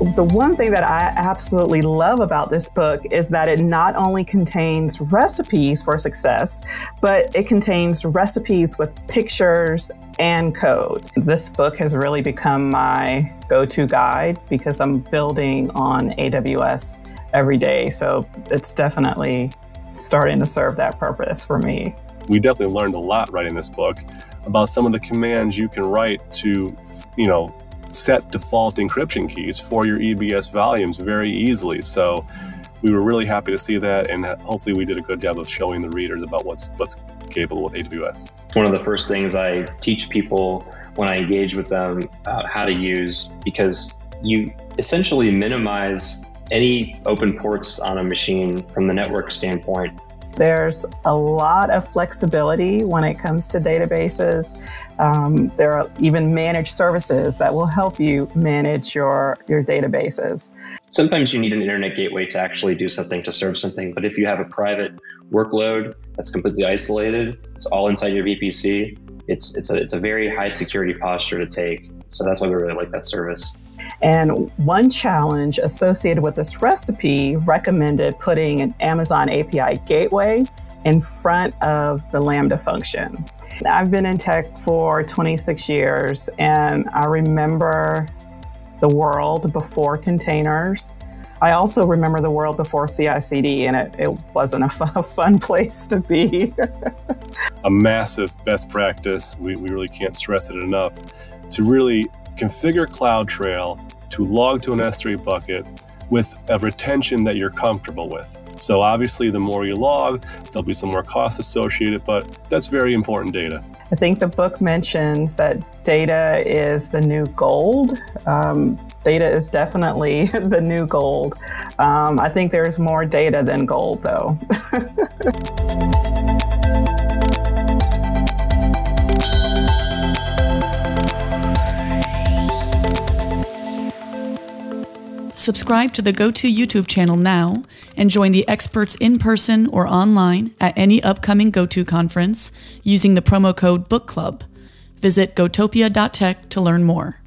The one thing that I absolutely love about this book is that it not only contains recipes for success, but it contains recipes with pictures and code. This book has really become my go-to guide because I'm building on AWS every day. So it's definitely starting to serve that purpose for me. We definitely learned a lot writing this book about some of the commands you can write to, set default encryption keys for your EBS volumes very easily. So we were really happy to see that, and hopefully we did a good job of showing the readers about what's capable with AWS. One of the first things I teach people when I engage with them about how to use, because you essentially minimize any open ports on a machine from the network standpoint. There's a lot of flexibility when it comes to databases. There are even managed services that will help you manage your databases. Sometimes you need an internet gateway to actually do something, to serve something. But if you have a private workload that's completely isolated, it's all inside your VPC, it's a very high security posture to take. So that's why we really like that service. And one challenge associated with this recipe recommended putting an Amazon API Gateway in front of the Lambda function. I've been in tech for 26 years, and I remember the world before containers. I also remember the world before CI/CD, and it wasn't a fun place to be. A massive best practice, we really can't stress it enough, to really configure CloudTrail to log to an S3 bucket with a retention that you're comfortable with. So obviously, the more you log, there'll be some more costs associated, but that's very important data. I think the book mentions that data is the new gold. Data is definitely the new gold. I think there's more data than gold, though. Subscribe to the GoTo YouTube channel now and join the experts in person or online at any upcoming GoTo conference using the promo code bookclub. Visit gotopia.tech to learn more.